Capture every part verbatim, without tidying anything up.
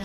kill.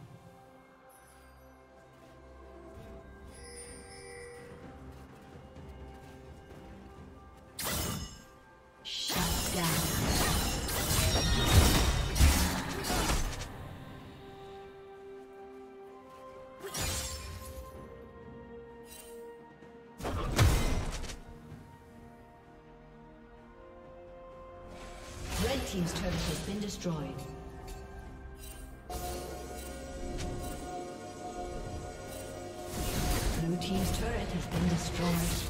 Team's turret has been destroyed. Blue team's turret has been destroyed.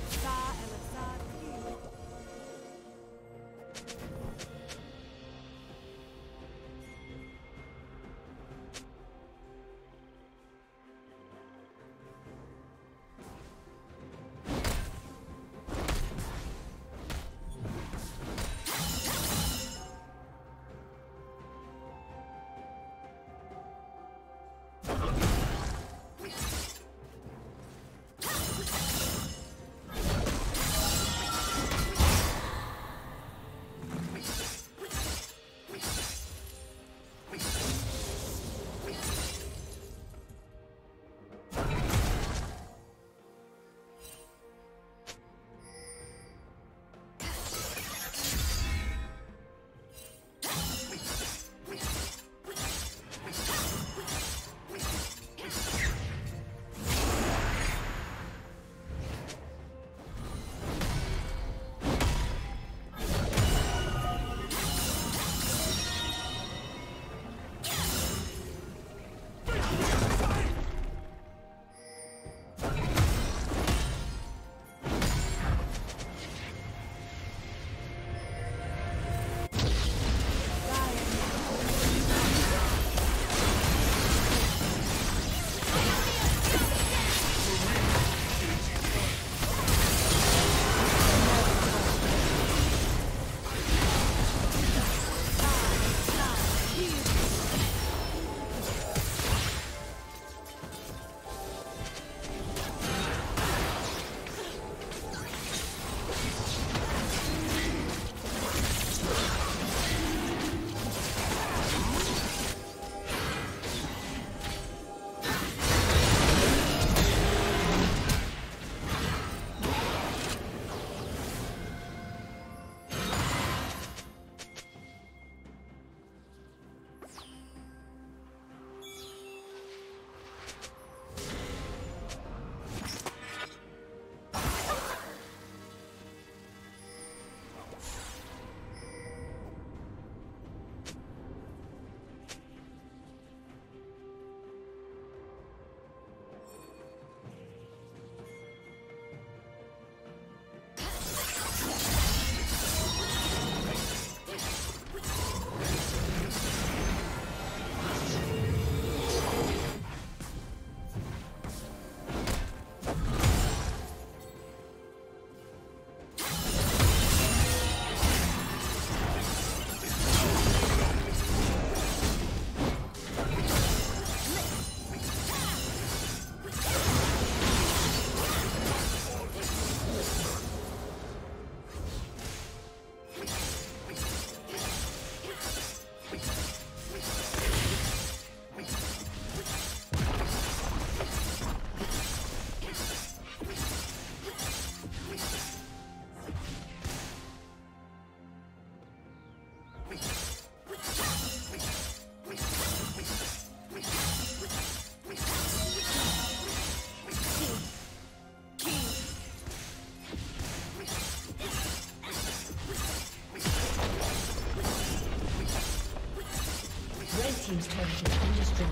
team's turret has been destroyed.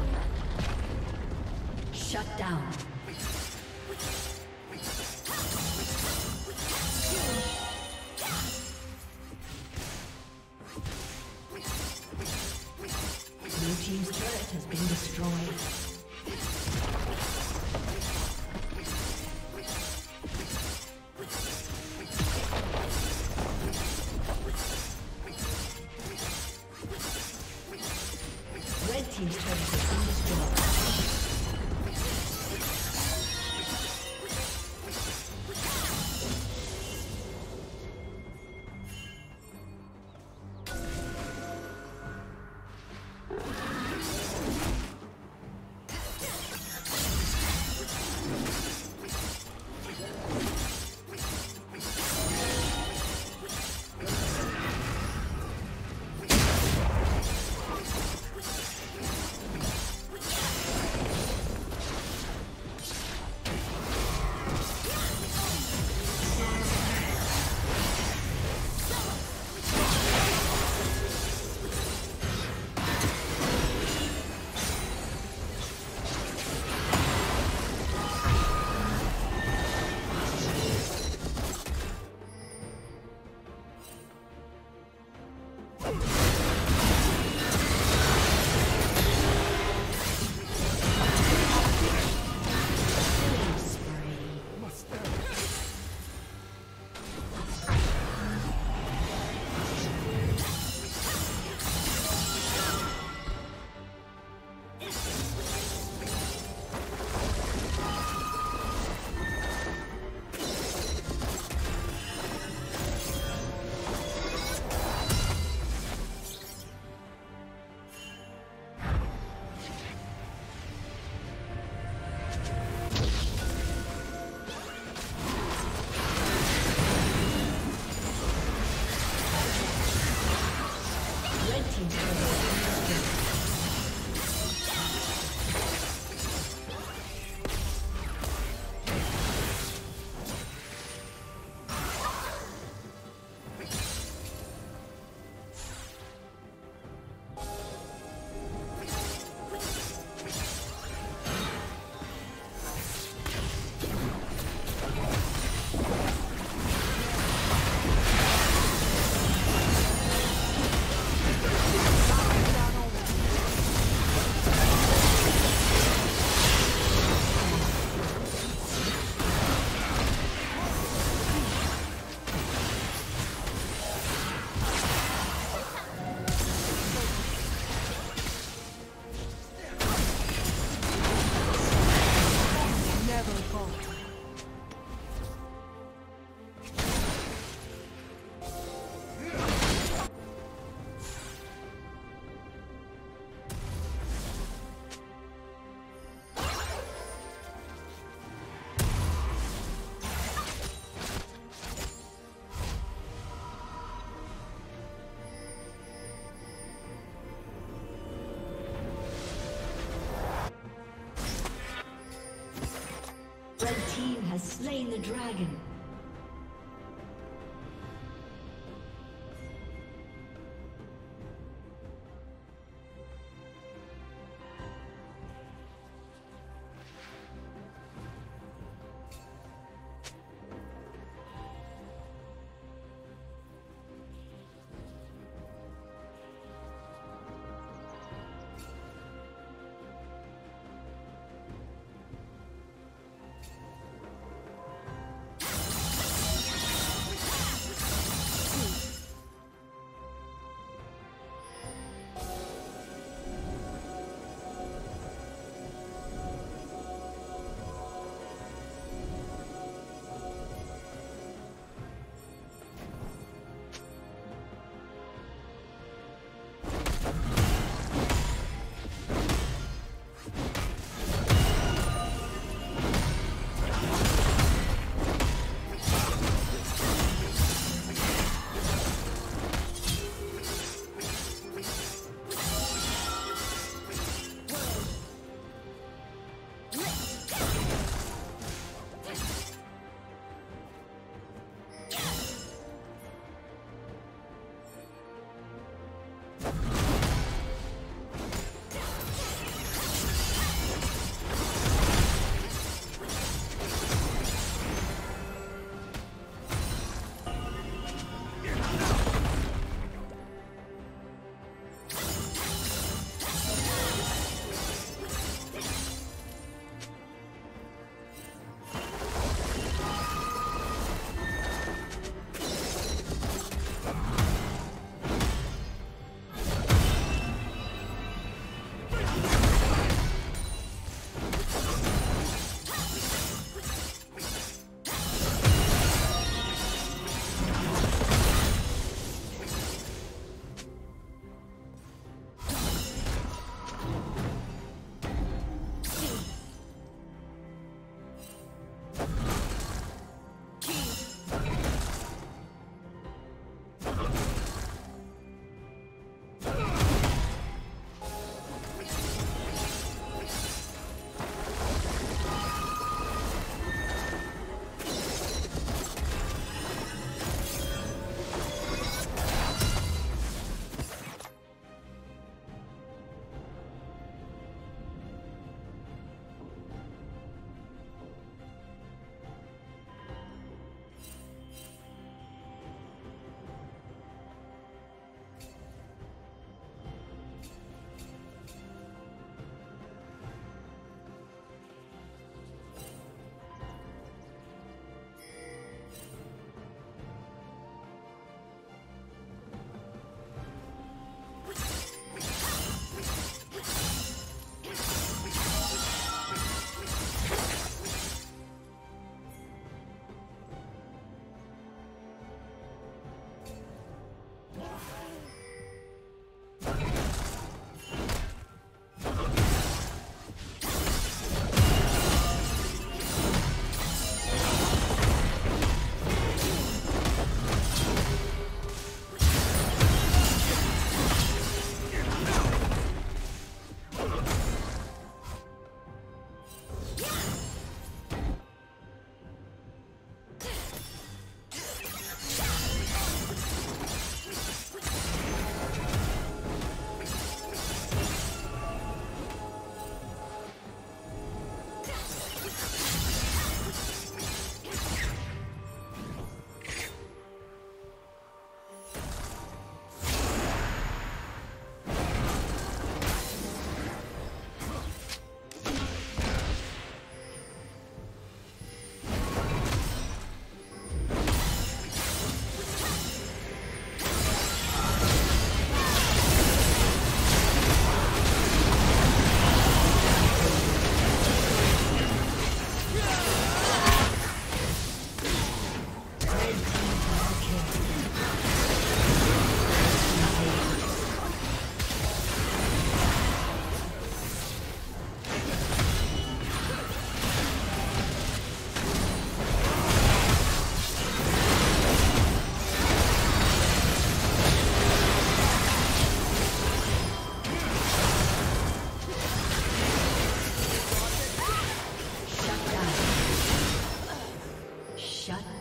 Shut down. Blue team's turret has been destroyed. Slain the dragon.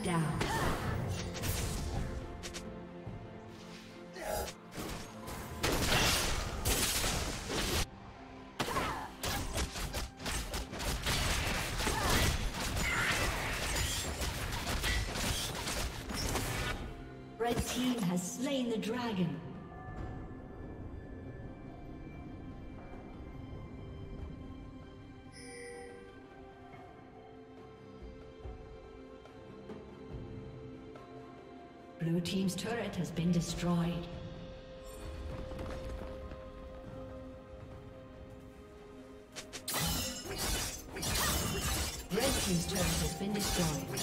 down. Red team has slain the dragon. Blue team's turret has been destroyed. Red team's turret has been destroyed.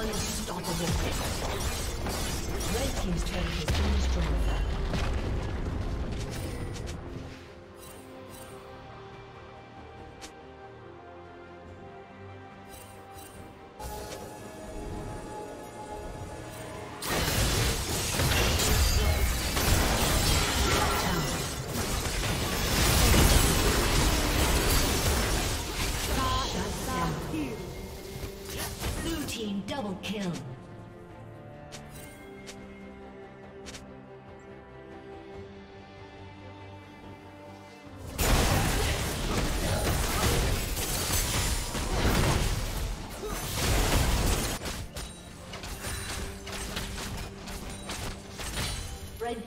Unstoppable. Red team's turret has been destroyed. Kill. Red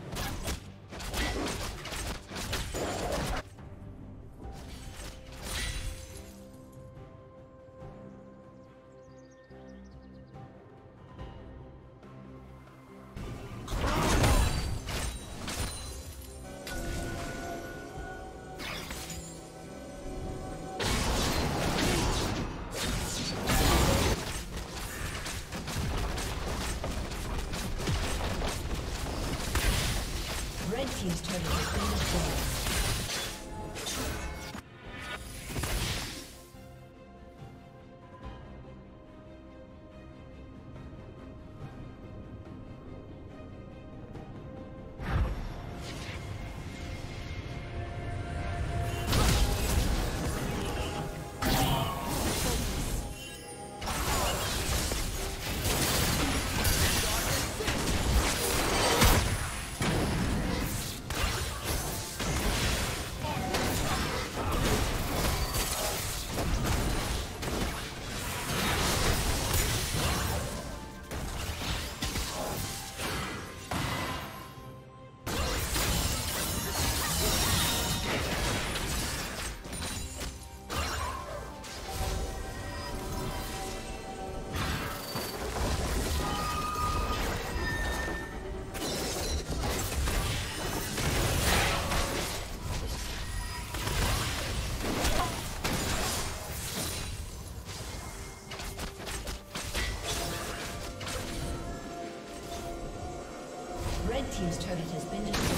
He's turning his fingers. Team's turret has been destroyed.